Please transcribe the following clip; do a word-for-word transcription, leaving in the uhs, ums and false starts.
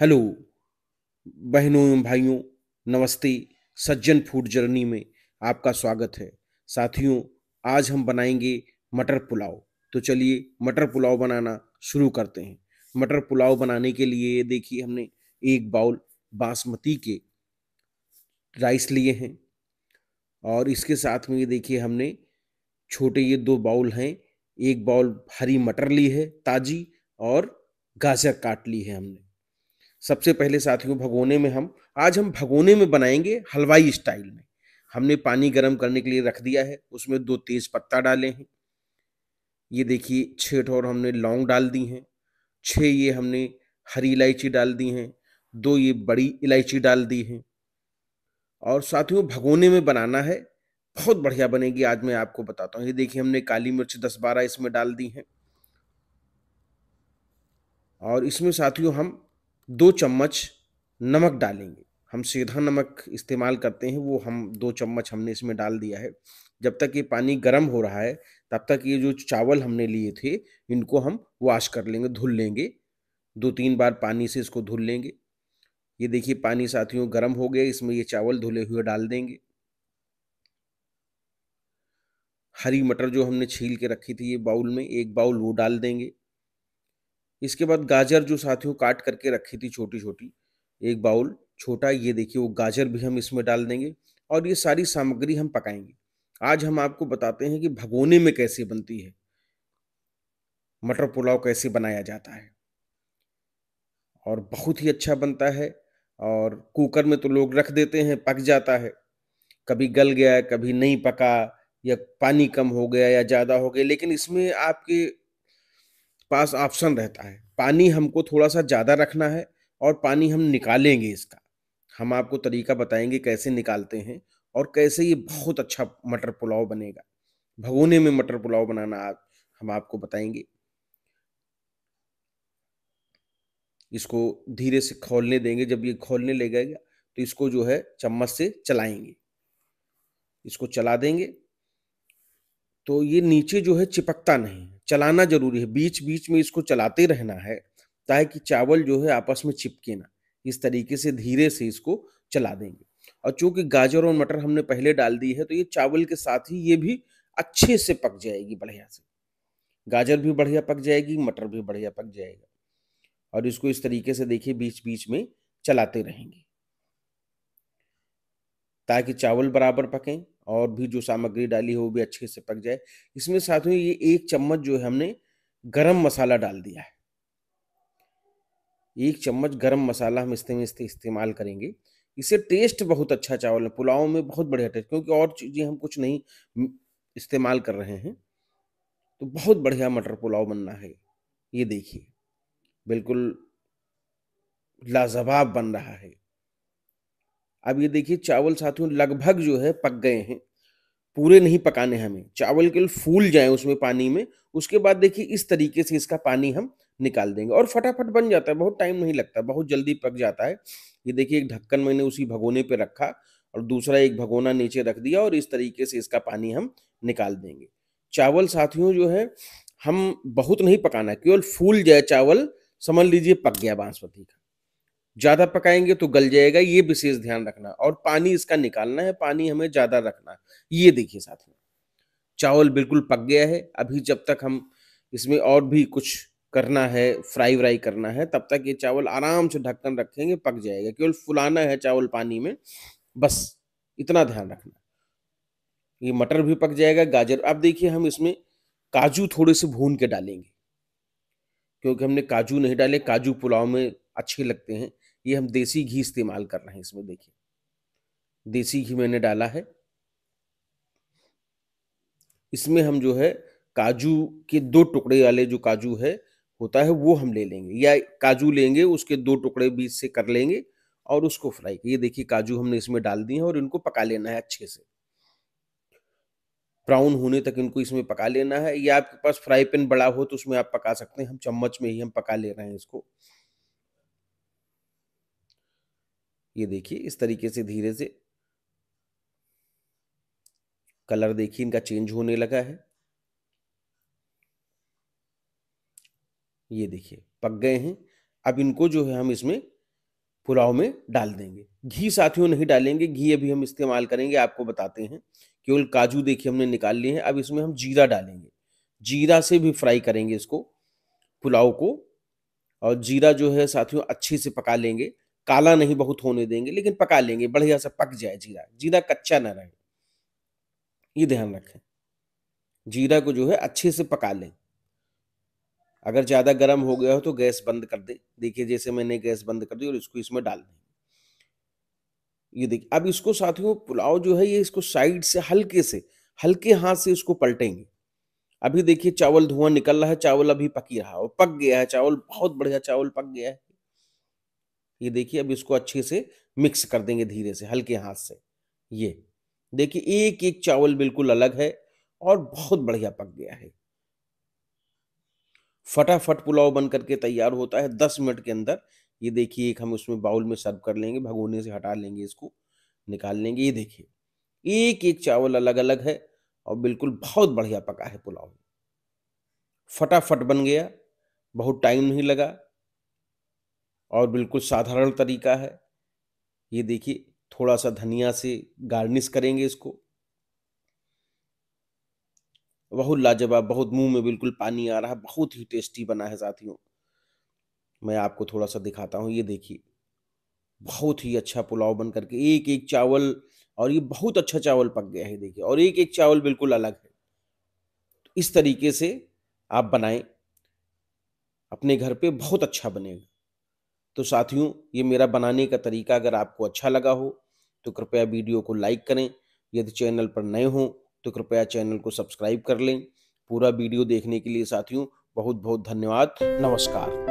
Hello बहनों भाइयों, नमस्ते। सज्जन फूड जर्नी में आपका स्वागत है। साथियों, आज हम बनाएंगे मटर पुलाव। तो चलिए मटर पुलाव बनाना शुरू करते हैं। मटर पुलाव बनाने के लिए देखिए, हमने एक बाउल बासमती के राइस लिए हैं और इसके साथ में ये देखिए हमने छोटे ये दो बाउल हैं, एक बाउल हरी मटर ली है ताज़ी और गाजर काट ली है हमने। सबसे पहले साथियों भगोने में हम आज हम भगोने में बनाएंगे हलवाई स्टाइल में। हमने पानी गर्म करने के लिए रख दिया है, उसमें दो तेज पत्ता डाले हैं, ये देखिए छह और हमने लौंग डाल दी हैं, छह ये हमने हरी इलायची डाल दी हैं, दो ये बड़ी इलायची डाल दी हैं। और साथियों भगोने में बनाना है, बहुत बढ़िया बनेगी, आज मैं आपको बताता हूँ। ये देखिए हमने काली मिर्च दस बारह इसमें डाल दी हैं और इसमें साथियों हम दो चम्मच नमक डालेंगे। हम सीधा नमक इस्तेमाल करते हैं, वो हम दो चम्मच हमने इसमें डाल दिया है। जब तक ये पानी गर्म हो रहा है तब तक ये जो चावल हमने लिए थे इनको हम वॉश कर लेंगे, धुल लेंगे, दो तीन बार पानी से इसको धुल लेंगे। ये देखिए पानी साथियों गर्म हो गया, इसमें ये चावल धुले हुए डाल देंगे। हरी मटर जो हमने छील के रखी थी ये बाउल में, एक बाउल वो डाल देंगे। इसके बाद गाजर जो साथियों काट करके रखी थी छोटी छोटी, एक बाउल छोटा, ये देखिए वो गाजर भी हम इसमें डाल देंगे। और ये सारी सामग्री हम पकाएंगे। आज हम आपको बताते हैं कि भगोने में कैसे बनती है मटर पुलाव, कैसे बनाया जाता है और बहुत ही अच्छा बनता है। और कुकर में तो लोग रख देते हैं, पक जाता है, कभी गल गया कभी नहीं पका, या पानी कम हो गया या ज़्यादा हो गया, लेकिन इसमें आपके पास ऑप्शन रहता है। पानी हमको थोड़ा सा ज़्यादा रखना है और पानी हम निकालेंगे इसका, हम आपको तरीका बताएंगे कैसे निकालते हैं और कैसे ये बहुत अच्छा मटर पुलाव बनेगा। भगोने में मटर पुलाव बनाना आप हम आपको बताएंगे। इसको धीरे से खौलने देंगे, जब ये खौलने लगेगा तो इसको जो है चम्मच से चलाएंगे, इसको चला देंगे तो ये नीचे जो है चिपकता नहीं। चलाना जरूरी है, बीच बीच में इसको चलाते रहना है ताकि चावल जो है आपस में चिपके ना। इस तरीके से धीरे से इसको चला देंगे। और चूंकि गाजर और मटर हमने पहले डाल दी है तो ये चावल के साथ ही ये भी अच्छे से पक जाएगी, बढ़िया से। गाजर भी बढ़िया पक जाएगी, मटर भी बढ़िया पक जाएगा। और इसको इस तरीके से देखिए बीच बीच में चलाते रहेंगे ताकि चावल बराबर पकें और भी जो सामग्री डाली हो वो भी अच्छे से पक जाए। इसमें साथियों ये एक चम्मच जो है हमने गरम मसाला डाल दिया है, एक चम्मच गरम मसाला हम इसमें इस्तेमाल करेंगे। इससे टेस्ट बहुत अच्छा चावल है पुलाव में, बहुत बढ़िया टेस्ट, क्योंकि और चीज़ें हम कुछ नहीं इस्तेमाल कर रहे हैं। तो बहुत बढ़िया मटर पुलाव बनना है, ये देखिए बिल्कुल लाजवाब बन रहा है। अब ये देखिए चावल साथियों लगभग जो है पक गए हैं, पूरे नहीं पकाने हमें, चावल केवल फूल जाए उसमें पानी में। उसके बाद देखिए इस तरीके से इसका पानी हम निकाल देंगे और फटाफट बन जाता है, बहुत टाइम नहीं लगता, बहुत जल्दी पक जाता है। ये देखिए एक ढक्कन मैंने उसी भगोने पे रखा और दूसरा एक भगोना नीचे रख दिया और इस तरीके से इसका पानी हम निकाल देंगे। चावल साथियों जो है हम बहुत नहीं पकाना, केवल फूल जाए चावल, समझ लीजिए पक गया बासमती का। ज़्यादा पकाएंगे तो गल जाएगा, ये विशेष ध्यान रखना। और पानी इसका निकालना है, पानी हमें ज़्यादा रखना है। ये देखिए साथियों चावल बिल्कुल पक गया है। अभी जब तक हम इसमें और भी कुछ करना है, फ्राई व्राई करना है, तब तक ये चावल आराम से ढक्कन रखेंगे, पक जाएगा। केवल फुलाना है चावल पानी में, बस इतना ध्यान रखना। ये मटर भी पक जाएगा, गाजर। अब देखिए हम इसमें काजू थोड़े से भून के डालेंगे, क्योंकि हमने काजू नहीं डाले, काजू पुलाव में अच्छे लगते हैं। ये हम देसी घी इस्तेमाल कर रहे हैं इसमें, देखिए देसी घी मैंने डाला है। इसमें हम जो है काजू के दो टुकड़े वाले जो काजू है होता है वो हम ले लेंगे, या काजू लेंगे उसके दो टुकड़े बीच से कर लेंगे और उसको फ्राई। ये देखिए काजू हमने इसमें डाल दिए हैं और इनको पका लेना है अच्छे से, ब्राउन होने तक इनको इसमें पका लेना है। या आपके पास फ्राई पैन बड़ा हो तो उसमें आप पका सकते हैं, हम चम्मच में ही हम पका ले रहे हैं इसको। ये देखिए इस तरीके से धीरे से कलर देखिए इनका चेंज होने लगा है। ये देखिए पक गए हैं। अब इनको जो है हम इसमें पुलाव में डाल देंगे। घी साथियों नहीं डालेंगे, घी अभी हम इस्तेमाल करेंगे, आपको बताते हैं। केवल काजू देखिए हमने निकाल लिए हैं। अब इसमें हम जीरा डालेंगे, जीरा से भी फ्राई करेंगे इसको, पुलाव को। और जीरा जो है साथियों अच्छे से पका लेंगे, काला नहीं बहुत होने देंगे, लेकिन पका लेंगे, बढ़िया सा पक जाए जीरा, जीरा कच्चा ना रहे, ये ध्यान रखें। जीरा को जो है अच्छे से पका लें। अगर ज़्यादा गर्म हो गया हो तो गैस बंद कर दे। देखिए जैसे मैंने गैस बंद कर दी और इसको इसमें डाल दें। ये देखिए, अब इसको साथियों पुलाव जो है ये इसको साइड से हल्के से हल्के हाथ से इसको पलटेंगे। अभी देखिए चावल धुआं निकल रहा है, चावल अभी पकी रहा है, पक गया है चावल, बहुत बढ़िया चावल पक गया है। ये देखिए अब इसको अच्छे से मिक्स कर देंगे धीरे से हल्के हाथ से। ये देखिए एक एक चावल बिल्कुल अलग है और बहुत बढ़िया पक गया है। फटाफट पुलाव बन करके तैयार होता है दस मिनट के अंदर। ये देखिए एक हम उसमें बाउल में सर्व कर लेंगे, भगोने से हटा लेंगे, इसको निकाल लेंगे। ये देखिए एक एक चावल अलग अलग है और बिल्कुल बहुत बढ़िया पका है पुलाव, फटाफट बन गया, बहुत टाइम नहीं लगा और बिल्कुल साधारण तरीका है। ये देखिए थोड़ा सा धनिया से गार्निश करेंगे इसको। बहुत लाजवाब, बहुत मुंह में बिल्कुल पानी आ रहा है, बहुत ही टेस्टी बना है साथियों। मैं आपको थोड़ा सा दिखाता हूँ, ये देखिए बहुत ही अच्छा पुलाव बन करके, एक एक चावल, और ये बहुत अच्छा चावल पक गया है देखिए, और एक एक चावल बिल्कुल अलग है। तो इस तरीके से आप बनाएं अपने घर पे, बहुत अच्छा बनेगा। तो साथियों ये मेरा बनाने का तरीका अगर आपको अच्छा लगा हो तो कृपया वीडियो को लाइक करें। यदि चैनल पर नए हों तो कृपया चैनल को सब्सक्राइब कर लें। पूरा वीडियो देखने के लिए साथियों बहुत बहुत धन्यवाद। नमस्कार।